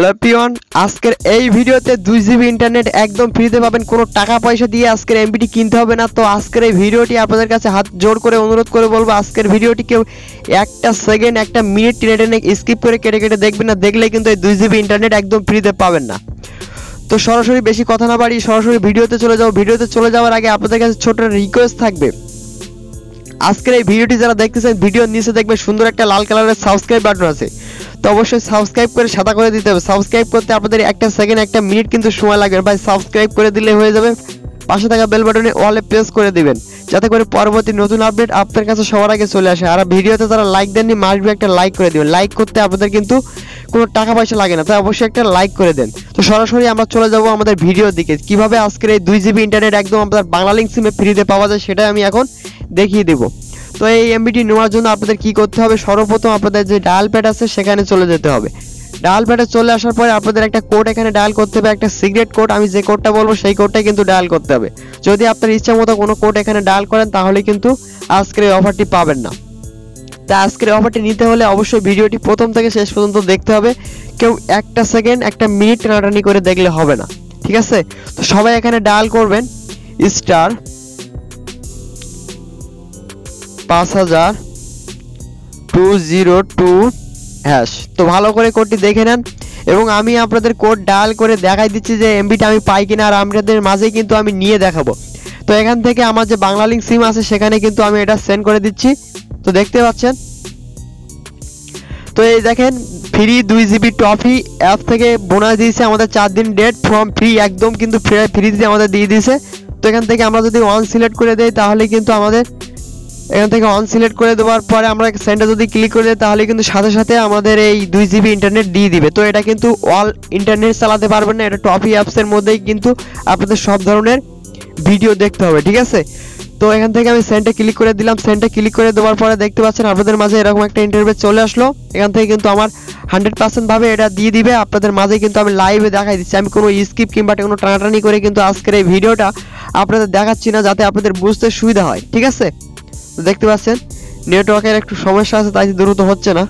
Hello पियन आजकल भिडियोते 2 GB internet एकदम फ्रीते पाबेन कोनो टाका पैसा दिए आजकल एमबीटी किनते होबे ना। तो आजकल भिडियोटी आपनादेर काछे हाथ जोड़ करे अनुरोध करे बोलबो आजकल भिडियोटी केउ एकटा सेकेंड एकटा मिनिट टेने टेने स्किप करे केटे केटे देखबेन ना, देखले किन्तु 2 GB इंटरनेट एकदम फ्रीते पाबेन ना। तो सरासरि बेशी कथा ना बाड़िये सरासरि भिडियोते चले जाओ। भिडियोते चले जाओयार आगे आपनादेर काछे छोटो रिक्वेस्ट थाकबे आजकल এই ভিডিওটি যারা দেখতেছেন ভিডিওর নিচে দেখবেন সুন্দর একটা লাল কালারের সাবস্ক্রাইব বাটন আছে, তো অবশ্যই সাবস্ক্রাইব করে সাদা করে দিতে হবে। সাবস্ক্রাইব করতে আপনাদের একটা সেকেন্ড একটা মিনিট কিন্তু সময় লাগবে ভাই, সাবস্ক্রাইব করে দিলে হয়ে যাবে। পাশে থাকা বেল বাটনে অলে প্রেস করে দিবেন যাতে করে পরবর্তী নতুন আপডেট আপনার কাছে সবার আগে চলে আসে। আর ভিডিওতে যারা লাইক দেননি মাস্ট বি একটা লাইক করে দিবেন, লাইক করতে আপনাদের কিন্তু কোনো টাকা পয়সা লাগে না, তাই অবশ্যই একটা লাইক করে দেন। তো সরাসরি আমরা চলে যাব আমাদের ভিডিওর দিকে, কিভাবে আজকের এই 2 GB ইন্টারনেট একদম আপনার বাংলালিংক সিমে ফ্রিতে পাওয়া যায় সেটাই আমি এখন देखिए देव। तो एमबीटी नेওয়ার জন্য আপনাদের কি করতে হবে, সর্বপ্রথম আপনাদের যে ডায়াল প্যাড আছে সেখানে চলে যেতে হবে। ডায়াল প্যাডে চলে আসার পরে আপনাদের একটা কোড এখানে ডায়াল করতে হবে, একটা সিক্রেট কোড, আমি যে কোডটা বলবো সেই কোডটাই কিন্তু ডায়াল করতে হবে। যদি আপনার ইচ্ছা মতো কোনো কোড এখানে ডায়াল করেন তাহলে কিন্তু আজকের এই অফারটি পাবেন না। তাই আজকের অফারটি নিতে হলে অবশ্যই ভিডিওটি প্রথম থেকে শেষ পর্যন্ত দেখতে হবে, কেউ একটা সেকেন্ড একটা মিনিট টানাটানি করে দেখলে হবে না, ঠিক আছে। তো সবাই এখানে ডায়াল করবেন স্টার 5000 202 হ্যাশ। তো ভালো করে কোডটি দেখে নেন এবং আমি আপনাদের কোড ডায়াল করে দেখাই দিচ্ছি যে এমবিটা আমি পাই কিনা, আর আপনাদের মাঝে কিন্তু আমি নিয়ে দেখাবো। তো এখান থেকে আমার যে বাংলালিংক সিম আছে সেখানে কিন্তু আমি এটা সেন্ড করে দিচ্ছি, তো দেখতে পাচ্ছেন। তো এই দেখেন ফ্রি 2 GB ট্রফি অ্যাপ থেকে বোনাস দিয়েছে আমাদের 4 দিন ডেট ফ্রম ফ্রি একদম কিন্তু ফ্রিতে আমাদের দিয়ে দিয়েছে। তো এখান থেকে আমরা যদি ওয়ান সিলেক্ট করে দেই তাহলে কিন্তু আমাদের এখান থেকে অন সিলেক্ট করে দেওয়ার পরে আমরা সেন্ডে যদি ক্লিক করে দিই তাহলে কিন্তু সাথে সাথে আমাদের এই 2 GB ইন্টারনেট দিয়ে দিবে। তো এটা কিন্তু অল ইন্টারনেট চালাতে পারবেন না, এটা টপি অ্যাপসের মধ্যেই কিন্তু আপনাদের সব ধরনের ভিডিও দেখতে হবে, ঠিক আছে। তো এখান থেকে আমি সেন্ডে ক্লিক করে দিলাম, সেন্ডে ক্লিক করে দেওয়ার পরে দেখতে পাচ্ছেন আপনাদের মাঝে এরকম একটা ইন্টারভিউ চলে আসলো। এখান থেকে কিন্তু আমার 100%ভাবে এটা দিয়ে দিবে আপনাদের মাঝে, কিন্তু আমি লাইভে দেখাই দিচ্ছি, আমি কোনো স্কিপ কিংবা কোনো টানাটানি করে কিন্তু আজকের এই ভিডিওটা আপনাদের দেখাচ্ছি না, যাতে আপনাদের বুঝতে সুবিধা হয়, ঠিক আছে। তো দেখতে পাচ্ছেন নেটওয়ার্কের একটু সমস্যা আছে তাই দ্রুত হচ্ছে না।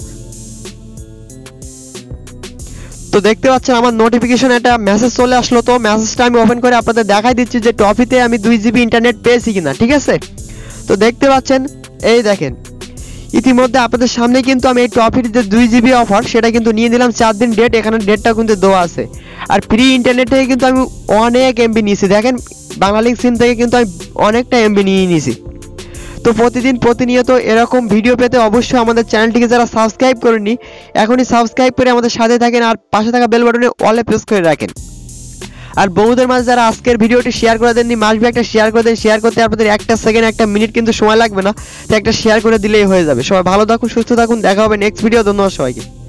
তো দেখতে পাচ্ছেন আমার নোটিফিকেশন একটা মেসেজ চলে আসলো, তো মেসেজটা আমি ওপেন করে আপনাদের দেখাই দিচ্ছি যে টপিতে আমি 2 GB ইন্টারনেট পেয়েছি কিনা, ঠিক আছে। তো দেখতে পাচ্ছেন এই দেখেন ইতিমধ্যে আপনাদের সামনে কিন্তু আমি এই টপির যে 2 GB অফার সেটা কিন্তু নিয়ে নিলাম, 4 দিন ডেট, এখানে ডেটটা কিন্তু দেওয়া আছে। আর ফ্রি ইন্টারনেট থেকে কিন্তু আমি অনেক এমবি নিয়েছি, দেখেন বাংলালিংক সিম থেকে কিন্তু আমি অনেকটা এমবি নিয়ে নিয়েছি। তো প্রতিদিন প্রতিনিয়ত এরকম ভিডিও পেতে অবশ্যই আমাদের চ্যানেলটিকে যারা সাবস্ক্রাইব করেননি এখনই সাবস্ক্রাইব করে আমাদের সাথে থাকেন, আর পাশে থাকা বেল বাটনে অলে প্রেস করে রাখেন। আর বন্ধুদের মাঝে যারা আজকের ভিডিওটি শেয়ার করে দেননি মাসবি একটা শেয়ার করে দেন, শেয়ার করতে আপনাদের একটা সেকেন্ড একটা মিনিট কিন্তু সময় লাগবে না, তো একটা শেয়ার করে দিলেই হয়ে যাবে। সবাই ভালো থাকুন, সুস্থ থাকুন, দেখা হবে নেক্সট ভিডিও। ধন্যবাদ সবাইকে।